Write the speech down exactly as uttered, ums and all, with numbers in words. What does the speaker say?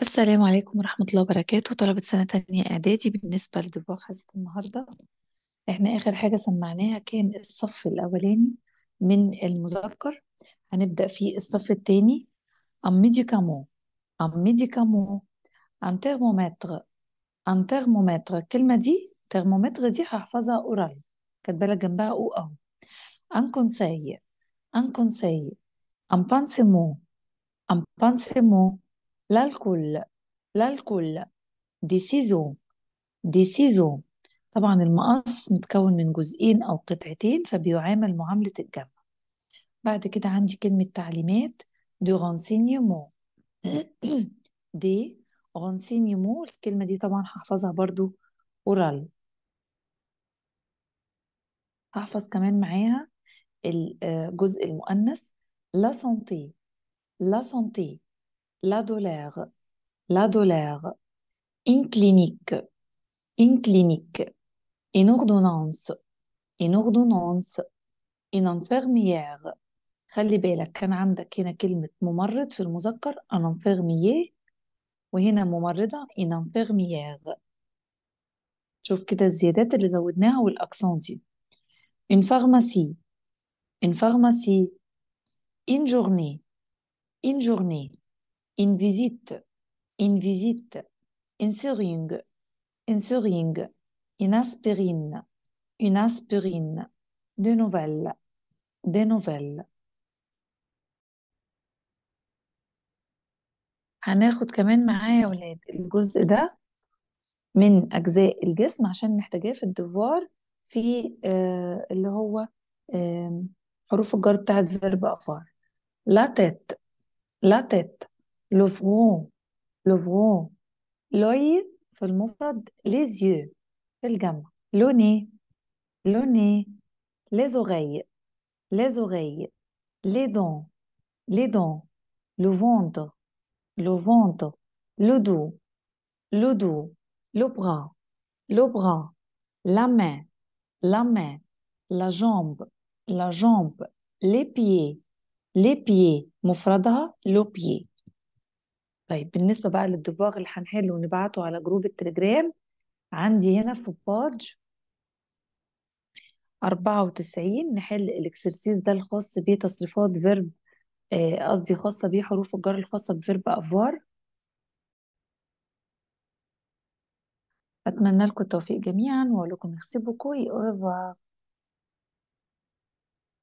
السلام عليكم ورحمة الله وبركاته. طلبة سنة تانية إعدادي، بالنسبة لدبوغ حصة النهاردة، إحنا آخر حاجة سمعناها كان الصف الأولاني من المذكر، هنبدأ في الصف التاني. un médicament un médicament un thermomètre un thermomètre. الكلمة دي ترمومتر دي هحفظها أورال، كاتبة لك جنبها أو أو un conseil un conseil un pansement un pansement. الكل الكل دي سيزو دي سيزو. طبعا المقص متكون من جزئين او قطعتين، فبيعامل معامله الجمع. بعد كده عندي كلمه تعليمات دي رانسينيمون دي رانسينيمون. الكلمه دي طبعا هحفظها برضو اورال، هحفظ كمان معاها الجزء المؤنث لا سونتي لا سونتي. La douleur, la douleur, une clinique, une clinique, une ordonnance, une ordonnance, une infirmière. خلي بالك كان عندك هنا كلمة ممرض في المذكر un infirmier، وهنا ممرضة une infirmière. شوف كده الزيادات اللي زودناها والأكسان دي. une pharmacie, une pharmacie, une journée, une journée. une visite, une visite, une seringue, une seringue, une aspirine, une aspirine, de nouvelles, de nouvelles. هناخد كمان معايا يا ولاد الجزء ده من أجزاء الجسم عشان محتاجاه في الدفوار، في آه اللي هو آه حروف الجر بتاعت فيرب أفار. لا تيت لا تيت le front le front. l'œil في المفرد les yeux في الجمع le nez le nez. les oreilles les oreilles. les dents les dents. le ventre le ventre. le dos le dos. le bras le bras. la main la main. la jambe la jambe. les pieds les pieds. مفردها le pied. طيب بالنسبة بقى للدباغ اللي هنحله ونبعته على جروب التليجرام، عندي هنا في باج أربعة وتسعين نحل الاكسرسيز ده الخاص بتصريفات فيرب، قصدي خاصة بيه حروف الجر الخاصة بفيرب أفوار. أتمنى لكم التوفيق جميعا وأقول لكم اغسبوا كوي. أوفر.